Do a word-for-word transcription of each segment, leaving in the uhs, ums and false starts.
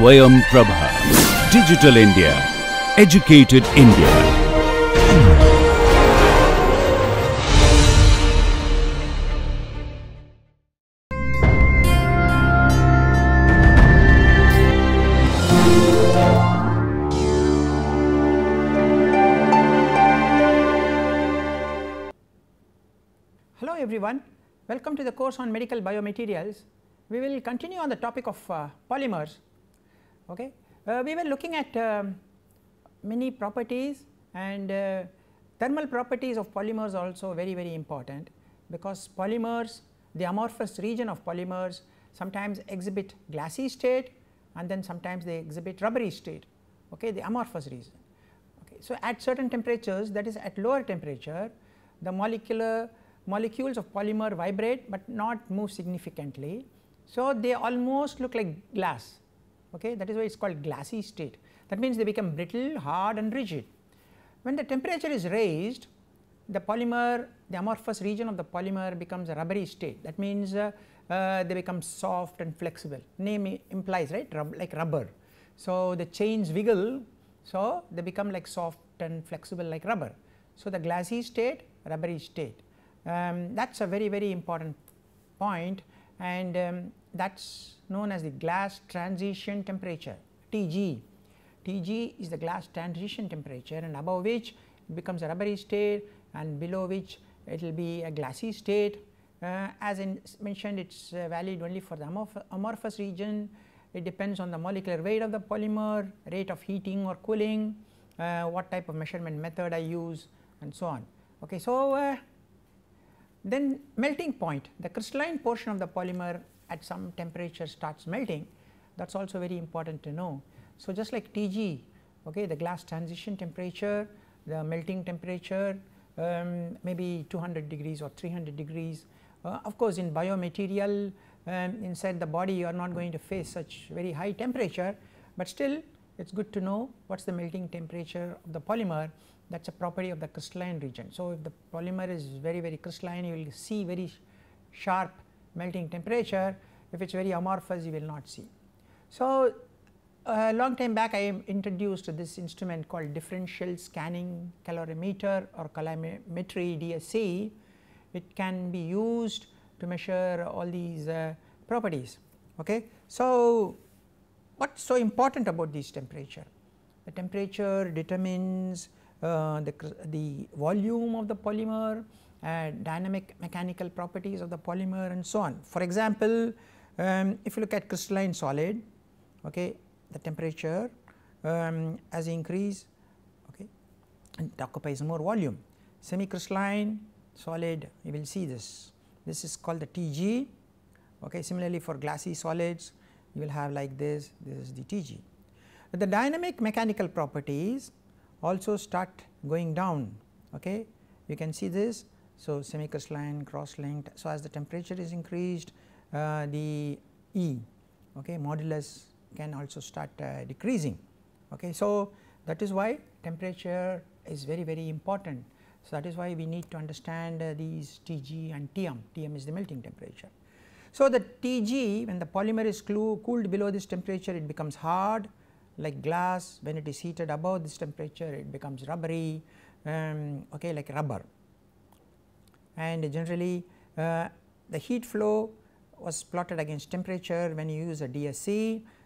Swayam Prabha, Digital India, Educated India. Everyone, welcome to the course on medical biomaterials. We will continue on the topic of uh, polymers. Okay, uh, we were looking at um, many properties, and uh, thermal properties of polymers also very very important, because polymers, the amorphous region of polymers, sometimes exhibit glassy state and then sometimes they exhibit rubbery state. Okay, the amorphous region. Okay, so at certain temperatures, that is at lower temperature, the molecular molecules of polymer vibrate but not move significantly. So, they almost look like glass, okay? That is why it is called glassy state. That means, they become brittle, hard and rigid. When the temperature is raised, the polymer, the amorphous region of the polymer becomes a rubbery state. That means, uh, uh, they become soft and flexible, name implies, right, Rub like rubber. So, the chains wiggle, so they become like soft and flexible like rubber. So, the glassy state, rubbery state. Um, that is a very very important point, and um, that is known as the glass transition temperature, T G. T G is the glass transition temperature, and above which it becomes a rubbery state and below which it will be a glassy state. Uh, as in mentioned, it is uh, valid only for the amorph amorphous region. It depends on the molecular weight of the polymer, rate of heating or cooling, uh, what type of measurement method I use and so on. Okay, so, uh, then melting point, the crystalline portion of the polymer at some temperature starts melting, that is also very important to know. So, just like T G, okay, the glass transition temperature, the melting temperature, um, maybe two hundred degrees or three hundred degrees. Uh, of course, in biomaterial um, inside the body, you are not going to face such very high temperature, but still it is good to know what is the melting temperature of the polymer. That is a property of the crystalline region. So, if the polymer is very very crystalline, you will see very sh sharp melting temperature. If it is very amorphous, you will not see. So, a uh, long time back I introduced this instrument called differential scanning calorimeter or calorimetry, D S C. It can be used to measure all these uh, properties. Okay. So, what is so important about this temperature? The temperature determines Uh, the, the volume of the polymer, uh, dynamic mechanical properties of the polymer and so on. For example, um, if you look at crystalline solid, okay, the temperature um, as increase, okay, and it occupies more volume. Semi-crystalline solid, you will see this, this is called the T G. Okay. Similarly, for glassy solids, you will have like this, this is the T G. But the dynamic mechanical properties also start going down, okay. You can see this. So, semicrystalline, cross linked. So, as the temperature is increased, uh, the E, okay, modulus can also start uh, decreasing, okay. So, that is why temperature is very very important. So, that is why we need to understand uh, these T G and T M. T M is the melting temperature. So, the T G, when the polymer is cooled below this temperature, it becomes hard like glass. When it is heated above this temperature, it becomes rubbery, um, okay, like rubber. And generally, uh, the heat flow was plotted against temperature when you use a D S C.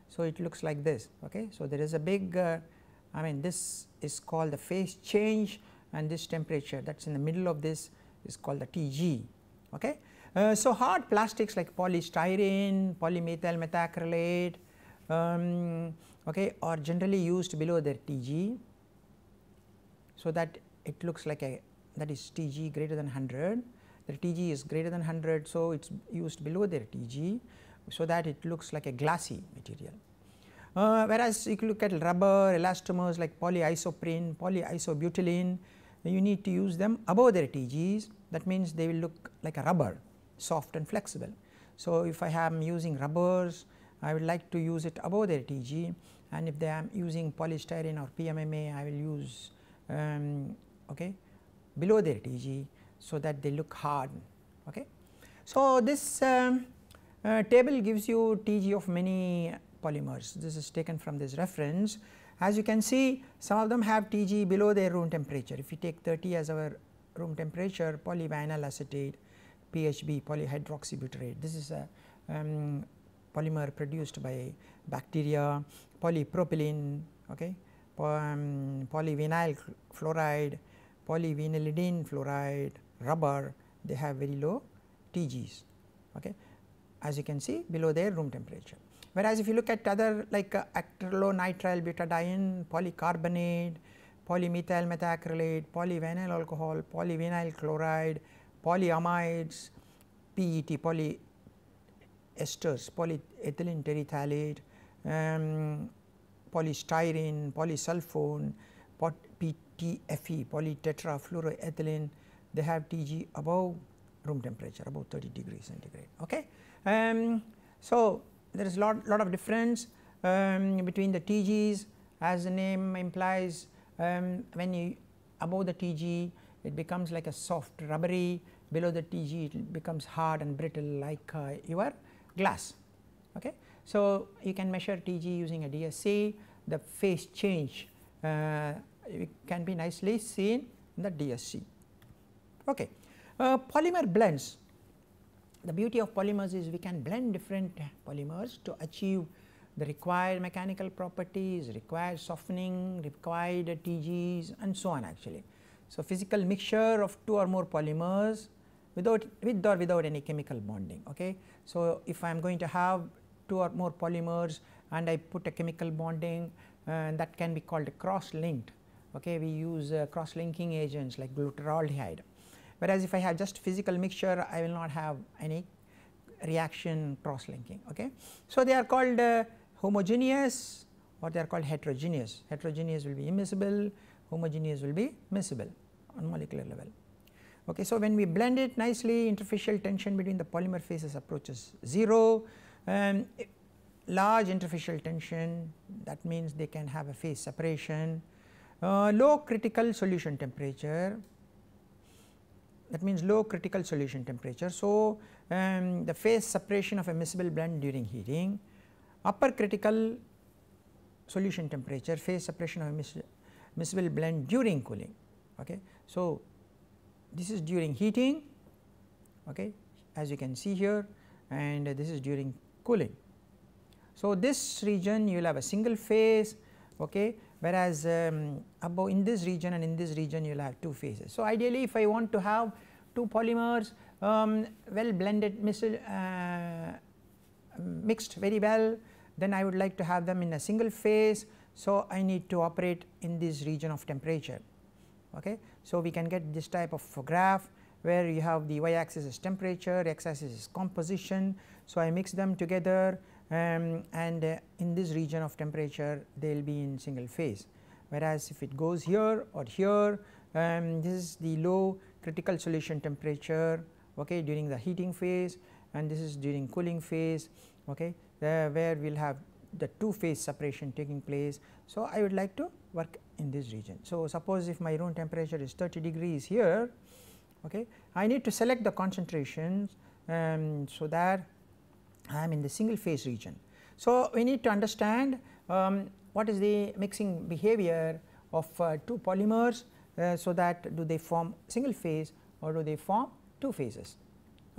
So, it looks like this. Okay. So, there is a big, uh, I mean, this is called the phase change, and this temperature that is in the middle of this is called the T G. Okay. Uh, so, hard plastics like polystyrene, polymethyl methacrylate, um, okay, or generally used below their T G. So, that it looks like a, that is T G greater than one hundred, their T G is greater than one hundred. So, it is used below their T G, so that it looks like a glassy material. Uh, whereas, if you look at rubber, elastomers like polyisoprene, polyisobutylene, you need to use them above their T Gs. That means, they will look like a rubber, soft and flexible. So, if I am using rubbers, I would like to use it above their T G, and if they am using polystyrene or P M M A, I will use um, okay, below their T G, so that they look hard. Okay. So, this um, uh, table gives you T G of many polymers. This is taken from this reference. As you can see, some of them have T G below their room temperature. If we take thirty as our room temperature, polyvinyl acetate, P H B, polyhydroxybutyrate, this is a um, polymer produced by bacteria, polypropylene, okay, um, polyvinyl fluoride, polyvinylidene fluoride, rubber, they have very low T Gs, okay, as you can see below their room temperature. Whereas if you look at other like uh, acrylonitrile butadiene, polycarbonate, polymethyl methacrylate, polyvinyl alcohol, polyvinyl chloride, polyamides, P E T, polyesters, polyethylene terephthalate, um, polystyrene, polysulfone, P T F E, polytetrafluoroethylene, they have T G above room temperature, about thirty degrees centigrade. Okay. Um, so, there is lot lot of difference um, between the T Gs, as the name implies. Um, when you above the T G, it becomes like a soft rubbery, below the T G it becomes hard and brittle like uh, your glass. Okay. So, you can measure T G using a D S C, the phase change uh, it can be nicely seen in the D S C. Okay. Uh, polymer blends. The beauty of polymers is we can blend different polymers to achieve the required mechanical properties, required softening, required T Gs and so on actually. So, physical mixture of two or more polymers without with or without any chemical bonding. Okay. So, if I am going to have two or more polymers and I put a chemical bonding uh, that can be called cross-linked. Okay. We use uh, cross-linking agents like glutaraldehyde. Whereas, if I have just physical mixture, I will not have any reaction cross linking. Okay. So, they are called uh, homogeneous or they are called heterogeneous. Heterogeneous will be immiscible, homogeneous will be miscible on molecular level. Okay. So, when we blend it nicely, interfacial tension between the polymer phases approaches zero, um, large interfacial tension, that means they can have a phase separation, uh, low critical solution temperature. That means low critical solution temperature. So, um, the phase separation of a miscible blend during heating, upper critical solution temperature, phase separation of a miscible blend during cooling. Okay. So, this is during heating, okay, as you can see here, and this is during cooling. So, this region you will have a single phase, okay, whereas um, above in this region and in this region you will have two phases. So, ideally if I want to have two polymers um, well blended uh, mixed very well, then I would like to have them in a single phase. So, I need to operate in this region of temperature. Okay. So, we can get this type of graph where you have the y axis is temperature, x axis is composition. So, I mix them together. Um, and uh, in this region of temperature they will be in single phase, whereas if it goes here or here, um, this is the low critical solution temperature, okay, during the heating phase, and this is during cooling phase, okay, uh, where we will have the two phase separation taking place. So, I would like to work in this region. So, suppose if my room temperature is thirty degrees here, okay, I need to select the concentrations um, so that I am in the single phase region. So, we need to understand um, what is the mixing behavior of uh, two polymers, uh, so that do they form single phase or do they form two phases.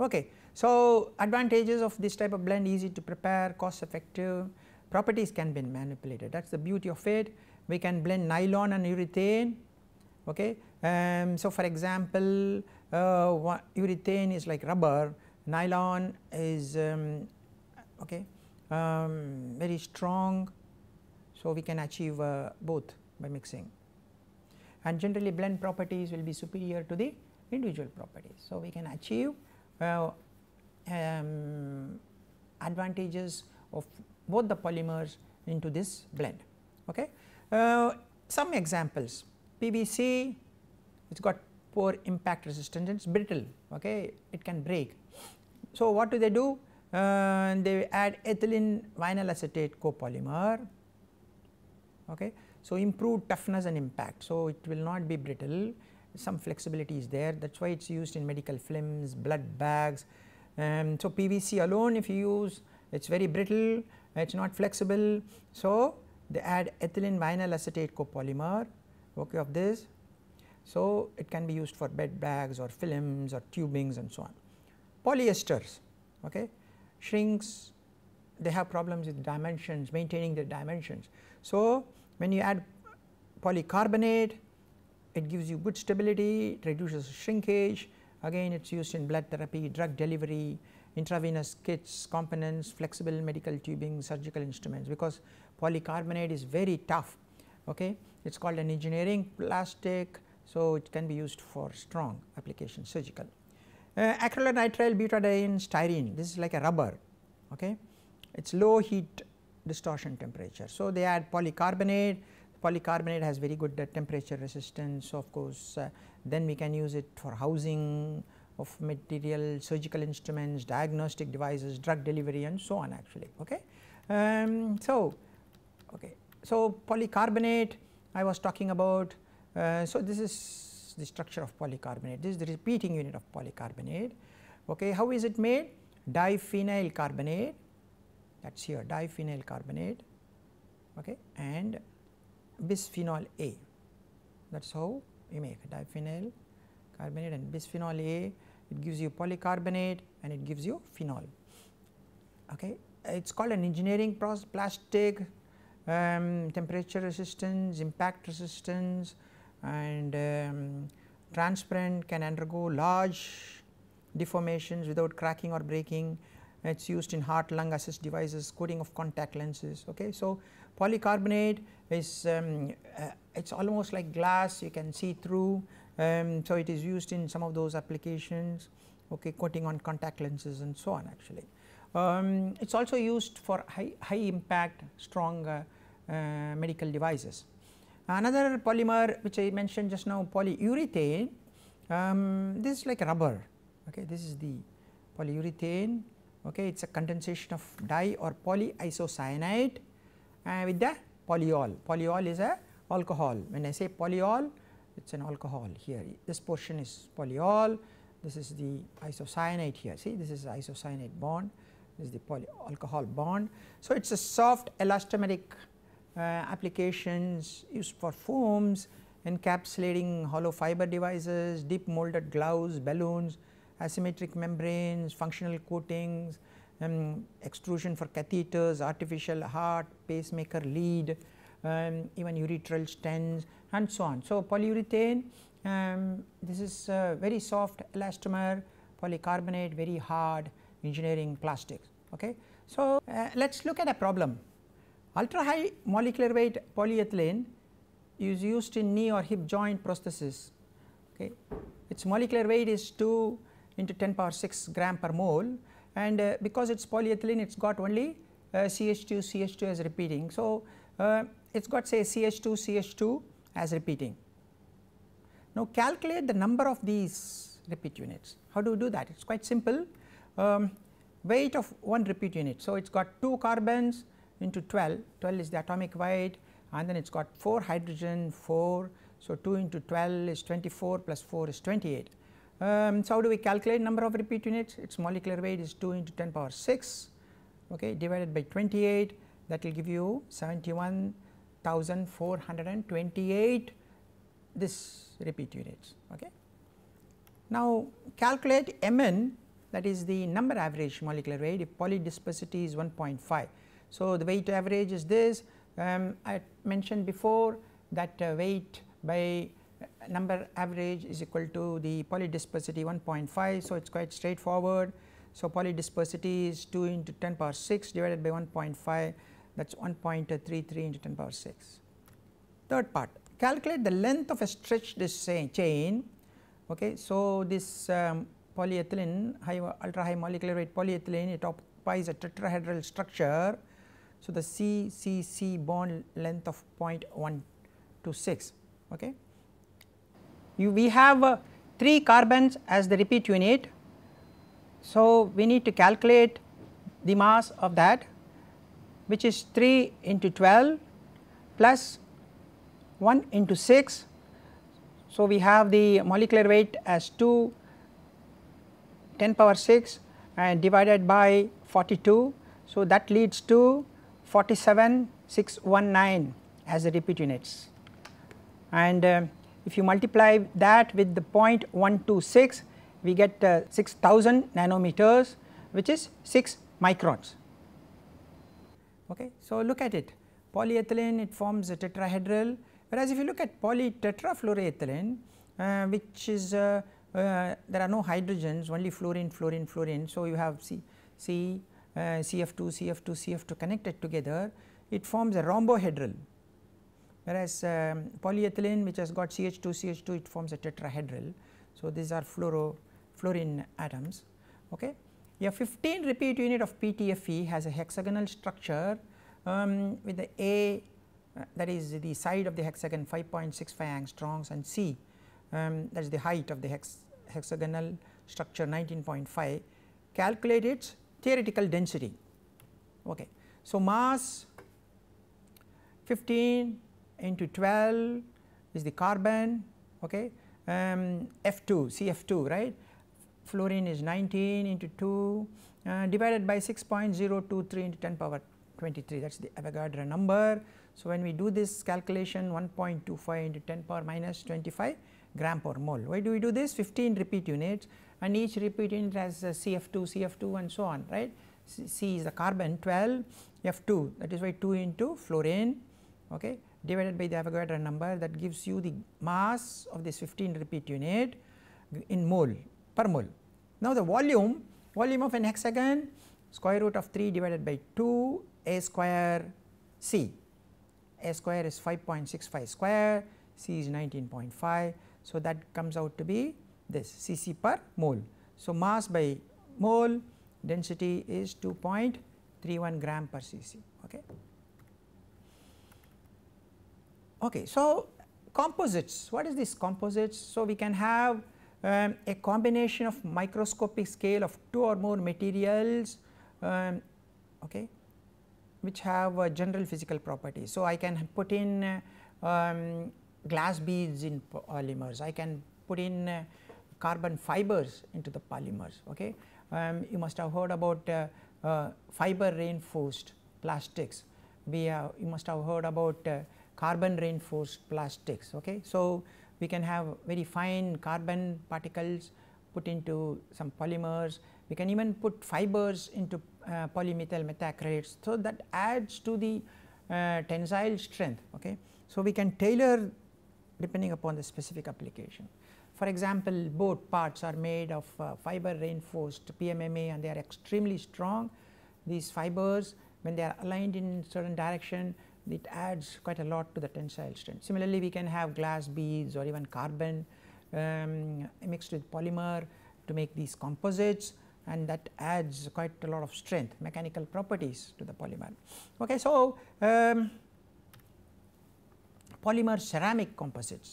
Okay. So, advantages of this type of blend: easy to prepare, cost effective, properties can be manipulated, that is the beauty of it. We can blend nylon and urethane. Okay. Um, so, for example, uh, urethane is like rubber, nylon is um, okay, um, very strong. So, we can achieve uh, both by mixing, and generally blend properties will be superior to the individual properties. So, we can achieve uh, um, advantages of both the polymers into this blend. Okay. Uh, some examples: P V C, it has got poor impact resistance, it is brittle, okay, it can break. So, what do they do? Uh, they add ethylene vinyl acetate copolymer, okay. So, improved toughness and impact. So, it will not be brittle, some flexibility is there, that is why it is used in medical films, blood bags. Um, so, P V C alone if you use, it is very brittle, it is not flexible. So, they add ethylene vinyl acetate copolymer okay, of this. So, it can be used for bed bags or films or tubings and so on. Polyesters okay, shrinks, they have problems with dimensions, maintaining their dimensions. So, when you add polycarbonate, it gives you good stability, it reduces shrinkage. Again, it is used in blood therapy, drug delivery, intravenous kits, components, flexible medical tubing, surgical instruments, because polycarbonate is very tough. Okay, it is called an engineering plastic, so it can be used for strong application, surgical. Uh, acrylonitrile butadiene styrene, this is like a rubber, okay. It is low heat distortion temperature. So, they add polycarbonate, polycarbonate has very good uh, temperature resistance, of course, uh, then we can use it for housing of material, surgical instruments, diagnostic devices, drug delivery and so on actually, okay. Um, so, okay. So, polycarbonate I was talking about, uh, so this is the structure of polycarbonate, this is the repeating unit of polycarbonate, okay. How is it made? Diphenyl carbonate, that is here, diphenyl carbonate, okay, and bisphenol A, that is how we make diphenyl carbonate and bisphenol A. It gives you polycarbonate and it gives you phenol, okay. It is called an engineering plastic, um, temperature resistance, impact resistance, and um, transparent, can undergo large deformations without cracking or breaking. It is used in heart, lung assist devices, coating of contact lenses, okay. So, polycarbonate is, um, uh, it is almost like glass, you can see through, um, so it is used in some of those applications, okay, coating on contact lenses and so on actually. Um, it is also used for high, high impact, strong uh, uh, medical devices. Another polymer which I mentioned just now, polyurethane, um, this is like rubber, okay, this is the polyurethane. Okay, it is a condensation of di or polyisocyanate uh, with the polyol. Polyol is a alcohol. When I say polyol, it is an alcohol here. This portion is polyol, this is the isocyanate here. See, this is isocyanate bond, this is the poly alcohol bond. So, it is a soft elastomeric uh, applications used for foams, encapsulating hollow fiber devices, deep molded gloves, balloons, asymmetric membranes, functional coatings, um, extrusion for catheters, artificial heart, pacemaker lead, um, even urethral stents and so on. So, polyurethane, um, this is uh, very soft elastomer, polycarbonate very hard engineering plastics. Okay. So, uh, let us look at a problem. Ultra high molecular weight polyethylene is used in knee or hip joint prosthesis. Okay. Its molecular weight is two into ten power six gram per mole, and uh, because it is polyethylene, it has got only uh, C H two C H two as repeating. So, uh, it has got say C H two C H two as repeating. Now, calculate the number of these repeat units. How do you do that? It is quite simple. Um, weight of one repeat unit. So, it has got two carbons into twelve, twelve is the atomic weight, and then it has got four hydrogen, four. So, two into twelve is twenty-four plus four is twenty-eight. Um, so, how do we calculate number of repeat units? Its molecular weight is two into ten power six, okay, divided by twenty-eight, that will give you seventy-one thousand four hundred twenty-eight this repeat units. Okay. Now, calculate M N, that is the number average molecular weight if polydispersity is one point five. So, the weight average is this, um, I mentioned before that uh, weight by number average is equal to the polydispersity one point five. So, it is quite straightforward. So, polydispersity is two into ten power six divided by one point five, that is one point three three into ten power six. Third part, calculate the length of a stretched chain. Okay. So, this um, polyethylene, high, ultra high molecular weight polyethylene, it occupies a tetrahedral structure. So, the C C C bond length of zero point one two six. Okay. You, we have uh, three carbons as the repeat unit. So, we need to calculate the mass of that, which is three into twelve plus one into six. So, we have the molecular weight as two, ten power six and divided by forty-two. So, that leads to forty-seven thousand six hundred nineteen as the repeat units. And uh, if you multiply that with the zero point one two six, we get uh, six thousand nanometers, which is six microns. Okay. So, look at it, polyethylene, it forms a tetrahedral, whereas if you look at polytetrafluoroethylene, uh, which is uh, uh, there are no hydrogens, only fluorine, fluorine, fluorine. So, you have C, C uh, C F two, C F two, C F two connected together, it forms a rhombohedral, whereas um, polyethylene, which has got C H two, C H two, it forms a tetrahedral. So, these are fluoro fluorine atoms. Okay. A fifteen repeat unit of P T F E has a hexagonal structure um, with the A, uh, that is the side of the hexagon, five point six five angstroms, and C, um, that is the height of the hex hexagonal structure, nineteen point five. Calculate its theoretical density. Okay. So, mass fifteen into twelve is the carbon, okay, um, F two, C F two, right. Fluorine is nineteen into two uh, divided by six point zero two three into ten power twenty-three, that is the Avogadro number. So, when we do this calculation, one point two five into ten power minus twenty-five gram per mole. Why do we do this? fifteen repeat units, and each repeat unit has C F two, C F two, and so on, right. C is the carbon, twelve, F two, that is why two into fluorine, okay, divided by the Avogadro number, that gives you the mass of this fifteen repeat unit in mole, per mole. Now, the volume, volume of an hexagon, square root of three divided by two, A square C. A square is five point six five square, C is nineteen point five. So, that comes out to be this C C per mole. So, mass by mole, density is two point three one gram per C C. Okay. Okay. So, composites, what is this composites? So, we can have Um, a combination of microscopic scale of two or more materials um, okay, which have uh, general physical properties. So, I can put in uh, um, glass beads in polymers, I can put in uh, carbon fibers into the polymers. Okay. Um, you must have heard about uh, uh, fiber reinforced plastics, we uh, you must have heard about uh, carbon reinforced plastics. Okay. So, we can have very fine carbon particles put into some polymers, we can even put fibers into uh, polymethyl methacrylates. So, that adds to the uh, tensile strength. Okay. So, we can tailor depending upon the specific application. For example, boat parts are made of uh, fiber reinforced P M M A, and they are extremely strong. These fibers, when they are aligned in certain direction, it adds quite a lot to the tensile strength. Similarly, we can have glass beads or even carbon um, mixed with polymer to make these composites, and that adds quite a lot of strength, mechanical properties to the polymer. Okay, so, um, polymer ceramic composites,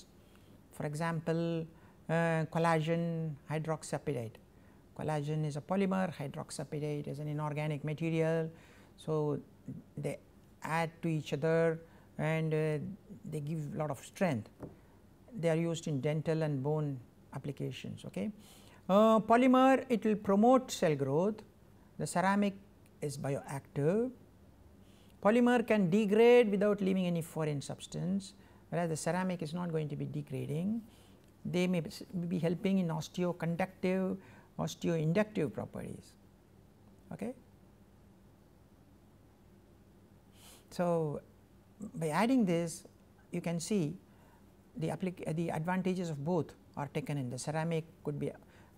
for example, uh, collagen, hydroxyapatite. Collagen is a polymer, hydroxyapatite is an inorganic material. So, they add to each other, and uh, they give lot of strength. They are used in dental and bone applications. Okay. Uh, polymer, it will promote cell growth, the ceramic is bioactive. Polymer can degrade without leaving any foreign substance, whereas the ceramic is not going to be degrading. They may be helping in osteoconductive, osteoinductive properties. Okay. So, by adding this, you can see the, applic the advantages of both are taken in. The ceramic could be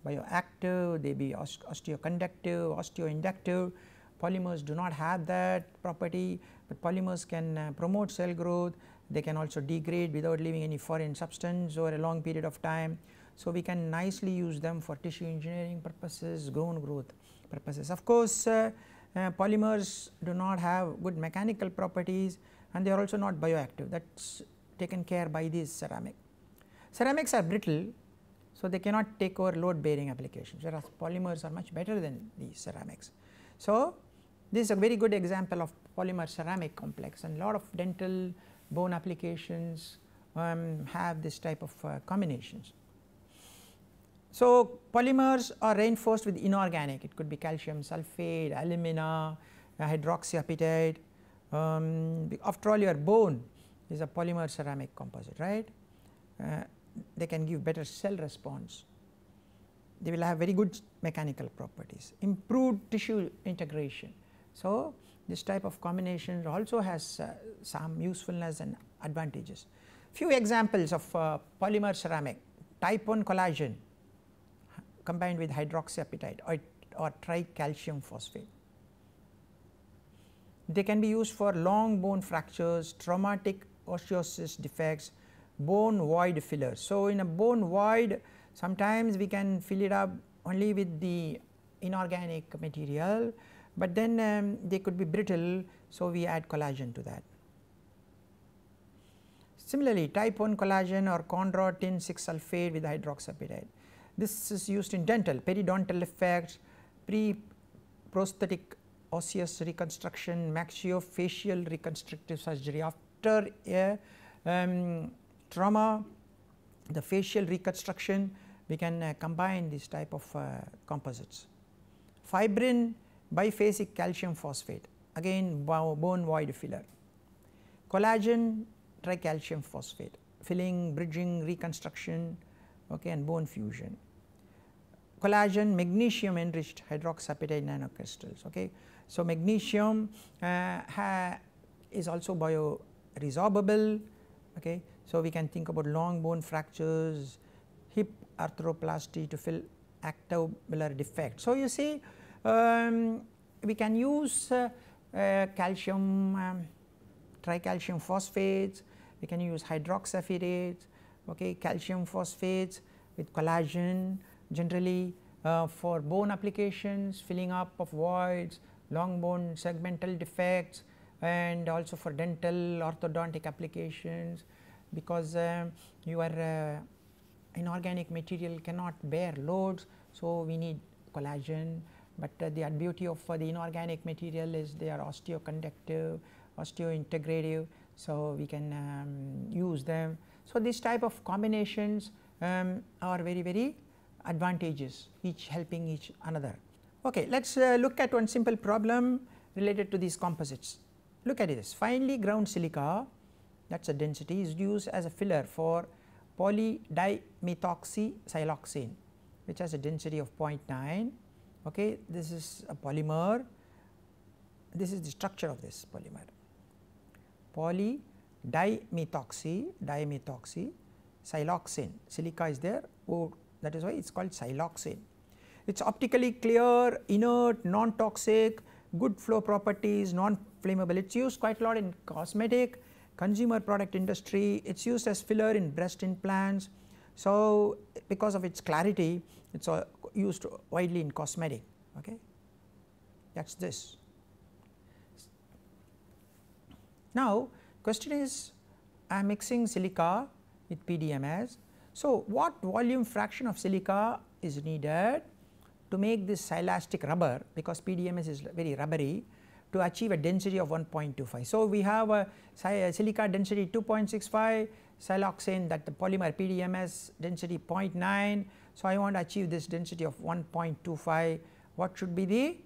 bioactive, they be osteoconductive, osteoinductive. Polymers do not have that property, but polymers can uh, promote cell growth, they can also degrade without leaving any foreign substance over a long period of time. So, we can nicely use them for tissue engineering purposes, bone growth purposes. Of course, uh, Uh, polymers do not have good mechanical properties, and they are also not bioactive, that is taken care by these ceramic. Ceramics are brittle, so they cannot take over load bearing applications, whereas polymers are much better than these ceramics. So, this is a very good example of polymer ceramic complex, and lot of dental bone applications um, have this type of uh, combinations. So, polymers are reinforced with inorganic, it could be calcium sulfate, alumina, hydroxyapatite, Um, after all, your bone is a polymer ceramic composite, right? Uh, they can give better cell response. They will have very good mechanical properties, improved tissue integration. So, this type of combination also has uh, some usefulness and advantages. Few examples of uh, polymer ceramic: type one collagen combined with hydroxyapatite or, or tricalcium phosphate. They can be used for long bone fractures, traumatic osteosis defects, bone void fillers. So, in a bone void, sometimes we can fill it up only with the inorganic material, but then um, they could be brittle. So, we add collagen to that. Similarly, type one collagen or chondroitin six sulfate with hydroxyapatite. This is used in dental, periodontal effects, pre-prosthetic osseous reconstruction, maxillofacial reconstructive surgery. After a um, trauma, the facial reconstruction, we can uh, combine this type of uh, composites. Fibrin biphasic calcium phosphate, again bone void filler. Collagen tricalcium phosphate, filling, bridging, reconstruction, okay, and bone fusion. Collagen magnesium enriched hydroxyapatite nanocrystals. Okay. So, magnesium uh, ha is also bioresorbable. Okay. So, we can think about long bone fractures, hip arthroplasty to fill actabular defect. So, you see um, we can use uh, uh, calcium, um, tricalcium phosphates, we can use hydroxyapatite, okay, calcium phosphates with collagen, generally uh, for bone applications, filling up of voids, long bone segmental defects, and also for dental orthodontic applications, because uh, your uh, inorganic material cannot bear loads. So, we need collagen, but uh, the beauty of uh, the inorganic material is they are osteoconductive, osteointegrative. So, we can um, use them. So, this type of combinations um, are very, very advantageous, each helping each another. Okay, let us uh, look at one simple problem related to these composites. Look at this, finely ground silica, that is a density, is used as a filler for polydimethoxysiloxane, which has a density of zero point nine. Okay, this is a polymer. This is the structure of this polymer. Polydimethoxy, dimethoxy, siloxane, silica is there, oh, that is why it is called siloxane. It is optically clear, inert, non-toxic, good flow properties, non-flammable. It is used quite a lot in cosmetic, consumer product industry. It is used as filler in breast implants. So, because of its clarity, it is used widely in cosmetic, okay. That is this. Now, question is, I am mixing silica with P D M S. So, what volume fraction of silica is needed to make this silastic rubber, because P D M S is very rubbery, to achieve a density of one point two five. So, we have a silica density two point six five, siloxane, that the polymer P D M S density zero point nine. So, I want to achieve this density of one point two five. What should be the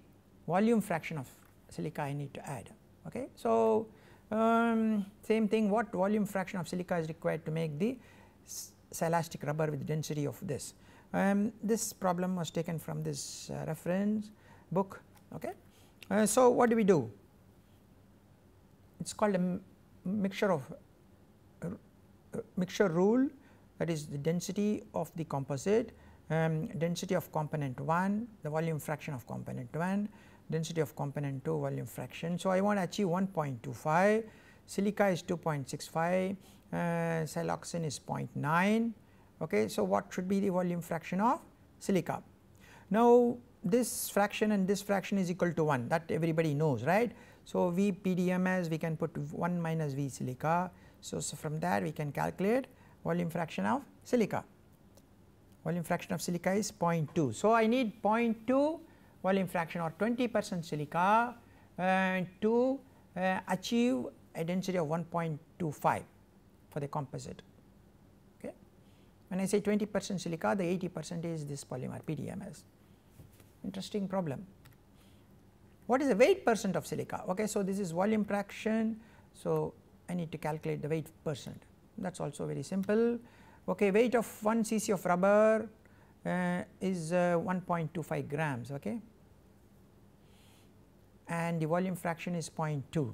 volume fraction of silica I need to add? Okay. So, Um, same thing, what volume fraction of silica is required to make the silastic rubber with density of this. Um, this problem was taken from this uh, reference book. Okay. Uh, so, what do we do? It is called a mixture of uh, uh, mixture rule, that is the density of the composite, um, density of component one, the volume fraction of component one, density of component two, volume fraction. So, I want to achieve one point two five, silica is two point six five, uh, siloxane is zero point nine. Okay. So, what should be the volume fraction of silica? Now, this fraction and this fraction is equal to one, that everybody knows, right. So, V P D M S we can put one minus V silica. So, so from that we can calculate volume fraction of silica. Volume fraction of silica is zero point two. So, I need zero point two volume fraction or twenty percent silica uh, to uh, achieve a density of one point two five for the composite. Okay. When I say twenty percent silica, the eighty percent is this polymer P D M S. Interesting problem. What is the weight percent of silica? Okay, so this is volume fraction. So I need to calculate the weight percent. That is also very simple. Okay, weight of one C C of rubber uh, is uh, one point two five grams. Okay, and the volume fraction is zero point two.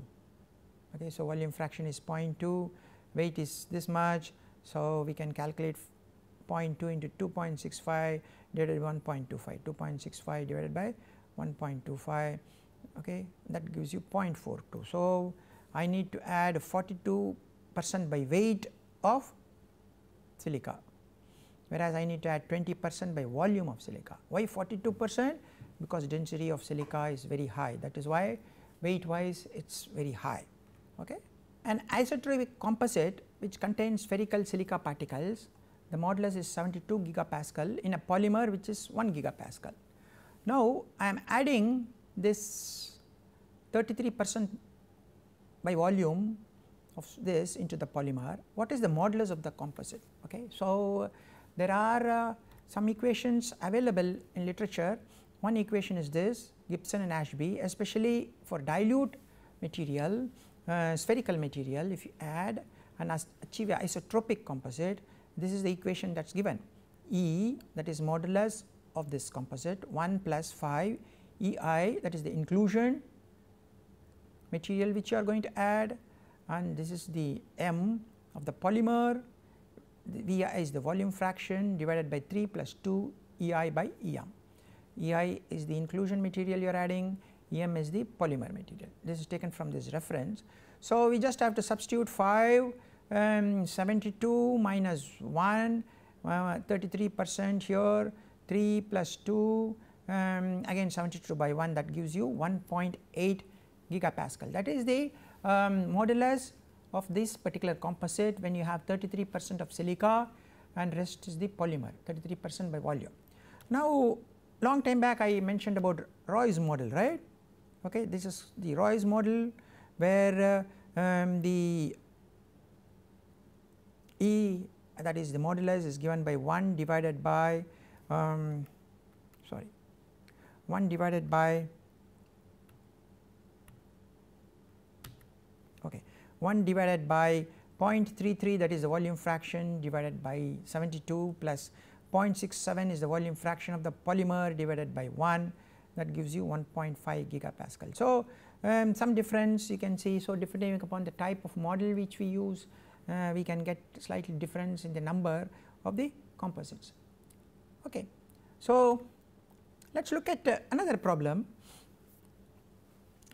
Okay, so volume fraction is zero point two. Weight is this much. So we can calculate zero point two into two point six five divided by one point two five. two point six five divided by one point two five. Okay, that gives you zero point four two. So I need to add forty-two percent by weight of silica, whereas I need to add twenty percent by volume of silica. Why forty-two percent? Because density of silica is very high, that is why weight wise it is very high. Okay. An isotropic composite which contains spherical silica particles, the modulus is seventy-two gigapascal in a polymer which is one gigapascal. Now, I am adding this thirty-three percent by volume of this into the polymer. What is the modulus of the composite? Okay. So, there are uh, some equations available in literature. One equation is this, Gibson and Ashby, especially for dilute material, uh, spherical material, if you add and achieve an isotropic composite, this is the equation that is given. E, that is modulus of this composite, one plus five, E I, that is the inclusion material which you are going to add, and this is the M of the polymer, the V I is the volume fraction divided by three plus two E I by E M. E I is the inclusion material you are adding, E M is the polymer material. This is taken from this reference. So, we just have to substitute five, um, seventy-two minus one, thirty-three percent here, three plus two, um, again seventy-two by one, that gives you one point eight gigapascal. That is the um, modulus of this particular composite when you have thirty-three percent of silica and rest is the polymer, thirty-three percent by volume. Now, long time back I mentioned about Roy's model, right? Okay, this is the Roy's model where uh, um, the E, that is the modulus, is given by one divided by um, sorry one divided by okay one divided by zero point three three, that is the volume fraction, divided by seventy-two plus zero point six seven is the volume fraction of the polymer divided by one, that gives you one point five gigapascal. So, um, some difference you can see. So, depending upon the type of model which we use, uh, we can get slightly difference in the number of the composites. Okay. So, let us look at uh, another problem.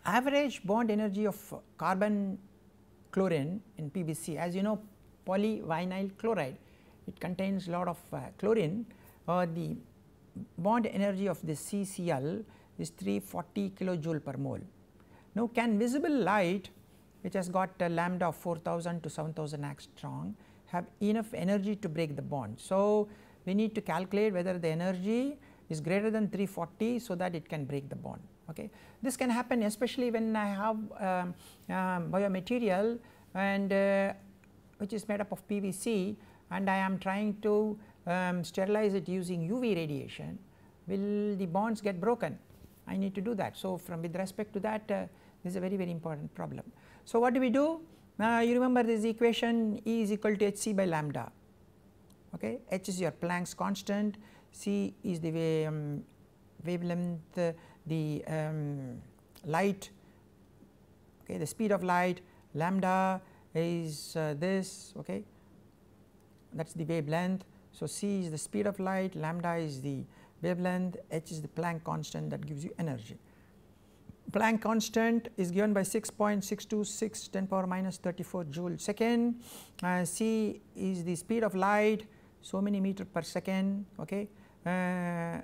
Average bond energy of carbon chlorine in P V C, as you know, polyvinyl chloride, it contains lot of uh, chlorine. Uh, the bond energy of this C C L is three hundred forty kilojoule per mole. Now, can visible light, which has got a lambda of four thousand to seven thousand angstrom, have enough energy to break the bond? So, we need to calculate whether the energy is greater than three hundred forty so that it can break the bond. Okay. This can happen especially when I have um, um, biomaterial and uh, which is made up of P V C, and I am trying to um, sterilize it using U V radiation, will the bonds get broken? I need to do that. So, from with respect to that, uh, this is a very very important problem. So, what do we do? Uh, you remember this equation, E is equal to H C by lambda, okay. H is your Planck's constant, C is the wave, um, wavelength, uh, the um, light, okay, the speed of light, lambda is uh, this, okay. That is the wavelength. So, C is the speed of light, lambda is the wavelength, H is the Planck constant, that gives you energy. Planck constant is given by six point six two six ten power minus thirty-four joule second. Uh, C is the speed of light, so many meter per second. Okay, uh,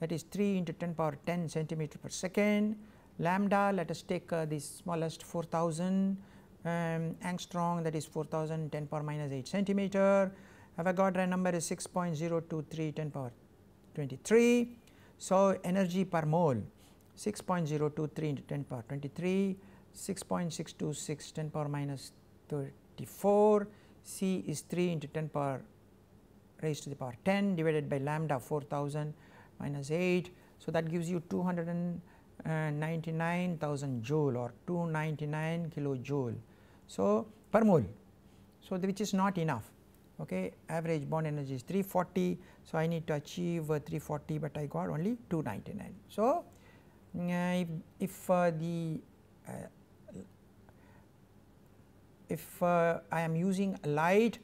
that is three into ten power ten centimeter per second. Lambda, let us take uh, the smallest four thousand. Um, angstrom, that is four thousand ten power minus eight centimeter. Avogadro number is six point zero two three ten power twenty-three. So, energy per mole six point zero two three into ten power twenty-three, six point six two six ten power minus thirty-four. C is three into ten power raised to the power ten divided by lambda four thousand minus eight. So, that gives you two hundred ninety-nine thousand joule or two hundred ninety-nine kilojoule. So, per mole. So, the, which is not enough. Okay, average bond energy is three forty. So, I need to achieve uh, three forty, but I got only two ninety-nine. So, uh, if, if uh, the uh, if uh, I am using a light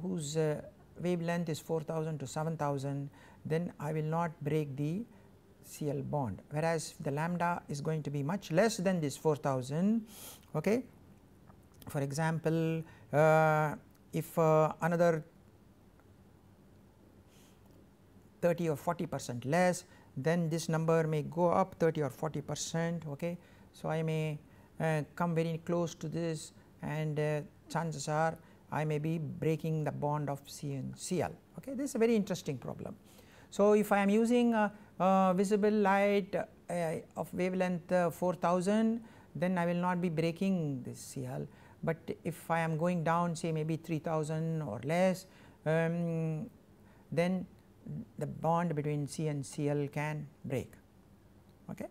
whose uh, wavelength is four thousand to seven thousand, then I will not break the C L bond, whereas the lambda is going to be much less than this four thousand. Okay. For example, uh, if uh, another thirty or forty percent less, then this number may go up thirty or forty percent. Okay. So, I may uh, come very close to this, and uh, chances are I may be breaking the bond of C and C L. Okay. This is a very interesting problem. So, if I am using a, a visible light uh, of wavelength uh, four thousand, then I will not be breaking this C L. But if I am going down, say maybe three thousand or less, um, then the bond between C and C L can break. Okay.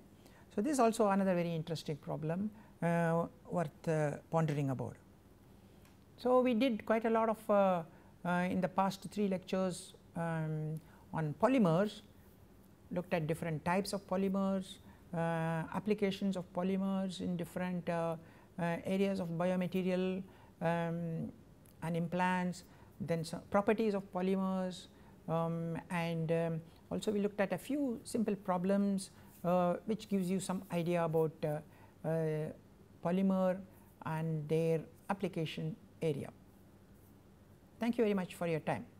So, this is also another very interesting problem uh, worth uh, pondering about. So, we did quite a lot of uh, uh, in the past three lectures um, on polymers, looked at different types of polymers, uh, applications of polymers in different uh, uh, areas of biomaterial um, and implants, then some properties of polymers, um, and um, also we looked at a few simple problems uh, which gives you some idea about uh, uh, polymer and their application area. Thank you very much for your time.